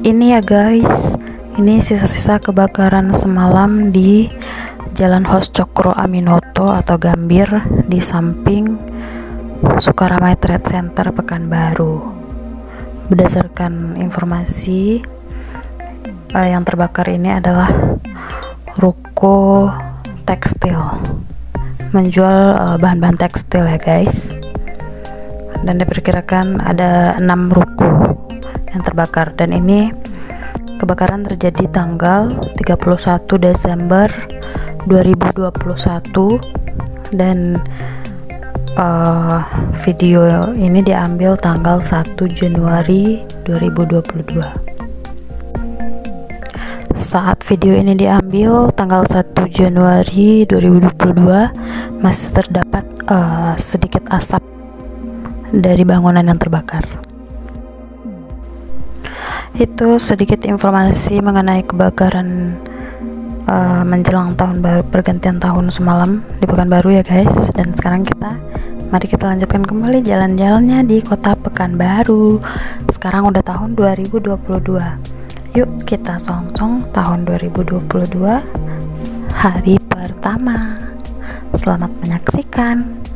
Ini ya guys, ini sisa-sisa kebakaran semalam di Jalan Hos Cokro Aminoto atau Gambir di samping Sukaramai Trade Center Pekanbaru. Berdasarkan informasi, yang terbakar ini adalah ruko tekstil, menjual bahan-bahan tekstil ya guys. Dan diperkirakan ada 6 ruko yang terbakar, dan ini kebakaran terjadi tanggal 31 Desember 2021. Dan video ini diambil tanggal 1 Januari 2022. Saat video ini diambil tanggal 1 Januari 2022 masih terdapat sedikit asap dari bangunan yang terbakar. Itu sedikit informasi mengenai kebakaran menjelang tahun baru, pergantian tahun semalam di Pekanbaru ya guys. Dan sekarang mari kita lanjutkan kembali jalan-jalannya di kota Pekanbaru. Sekarang udah tahun 2022. Yuk kita song-song tahun 2022 hari pertama. Selamat menyaksikan.